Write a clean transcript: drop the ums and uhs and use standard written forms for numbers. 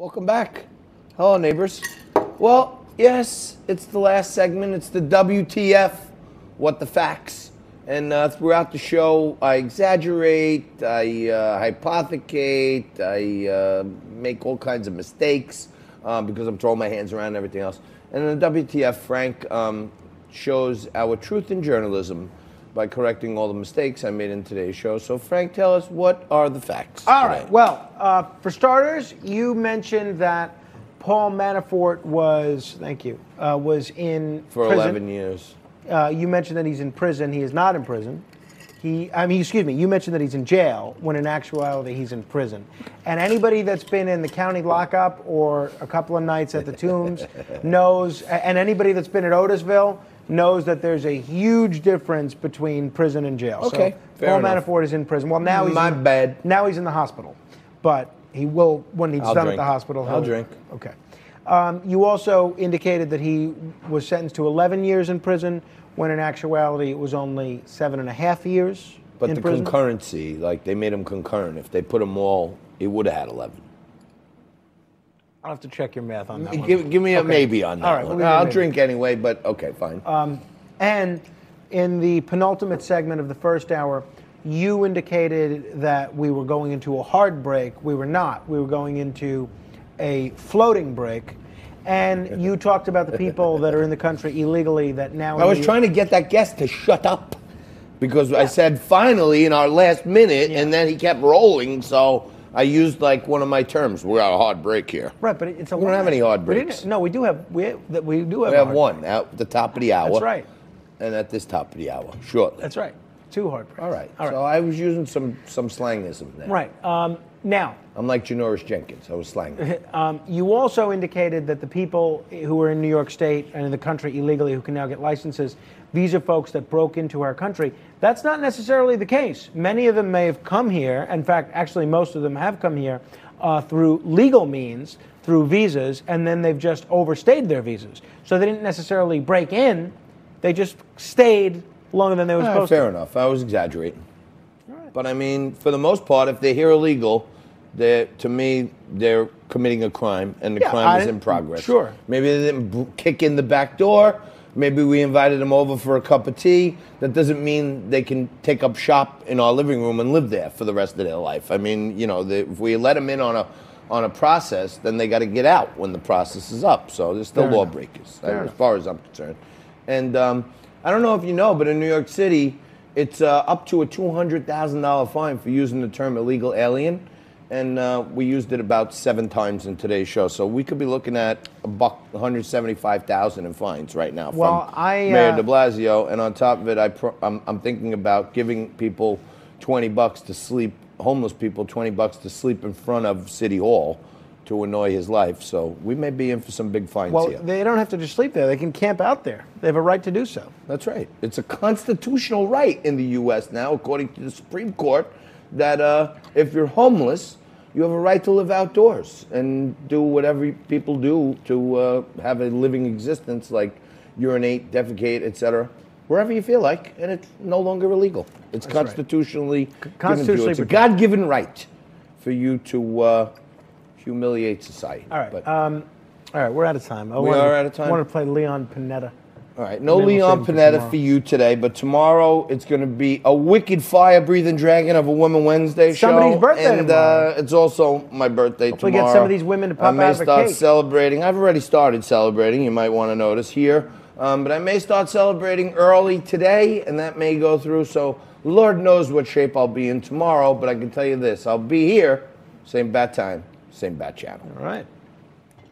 Welcome back. Hello, neighbors. Well, yes, it's the last segment. It's the WTF, what the facts. And throughout the show, I exaggerate, I hypothecate, I make all kinds of mistakes because I'm throwing my hands around and everything else. And in the WTF, Frank shows our truth in journalism by correcting all the mistakes I made in today's show. So, Frank, tell us, what are the facts? All right. Well, for starters, you mentioned that Paul Manafort was, thank you, was in for prison. 11 years. You mentioned that he's in prison. He is not in prison. You mentioned that he's in jail, when in actuality he's in prison. And anybody that's been in the county lockup or a couple of nights at the Tombs knows, and anybody that's been at Otisville knows that there's a huge difference between prison and jail. Okay, so Paul Manafort is in prison. Well, now he's now he's in the hospital, but he will when he's done at the hospital. I'll drink. Okay. You also indicated that he was sentenced to 11 years in prison, when in actuality it was only 7.5 years. But the concurrency, like they made him concurrent. If they put them all, he would have had 11. I'll have to check your math on that one. Give me a maybe on that one. Well, I'll drink anyway, but okay, fine. And in the penultimate segment of the first hour, you indicated that we were going into a hard break. We were not. We were going into a floating break. And you talked about the people that are in the country illegally that now... I was trying to get that guest to shut up because I said, finally, in our last minute, and then he kept rolling, so... I used like one of my terms. We got a hard break here. Right, but it's a we don't have any hard breaks. No, we do have. We do have. We have one at the top of the hour. That's right. And at this top of the hour, shortly. That's right. Two hard breaks. All right. So I was using some slangism there. Right. Now. I'm like Janoris Jenkins. I was slanging. You also indicated that the people who are in New York State and in the country illegally who can now get licenses, these are folks that broke into our country. That's not necessarily the case. Many of them may have come here. In fact, actually, most of them have come here through legal means, through visas, and then they've just overstayed their visas. So they didn't necessarily break in. They just stayed longer than they were supposed to. Fair enough. I was exaggerating. All right. But, I mean, for the most part, if they're here illegal, to me, they're committing a crime, and the crime is in progress. Sure. Maybe they didn't kick in the back door. Maybe we invited them over for a cup of tea. That doesn't mean they can take up shop in our living room and live there for the rest of their life. I mean, you know, if we let them in on a process, then they got to get out when the process is up. So they're still lawbreakers, as far as I'm concerned. And I don't know if you know, but in New York City, it's up to a $200,000 fine for using the term illegal alien. And we used it about 7 times in today's show, so we could be looking at $175,000 in fines right now from Mayor de Blasio. And on top of it, I'm thinking about giving people $20 to sleep, homeless people $20 to sleep in front of City Hall to annoy his life. So we may be in for some big fines here. Well, they don't have to just sleep there; they can camp out there. They have a right to do so. That's right. It's a constitutional right in the U.S. now, according to the Supreme Court, that if you're homeless, you have a right to live outdoors and do whatever people do to have a living existence, like urinate, defecate, etc., wherever you feel like, and it's no longer illegal. It's constitutionally it's a God-given right for you to humiliate society. All right, all right, we're out of time. We are out of time. I want to play Leon Panetta. All right, no Leon Panetta for you today, but tomorrow it's going to be a wicked fire-breathing dragon of a Woman Wednesday show. Somebody's birthday tomorrow. It's also my birthday tomorrow. We get some of these women to pop out of a cake. I may start celebrating. I've already started celebrating. You might want to notice here. But I may start celebrating early today, and that may go through. So Lord knows what shape I'll be in tomorrow, but I can tell you this. I'll be here, same bat time, same bat channel. All right.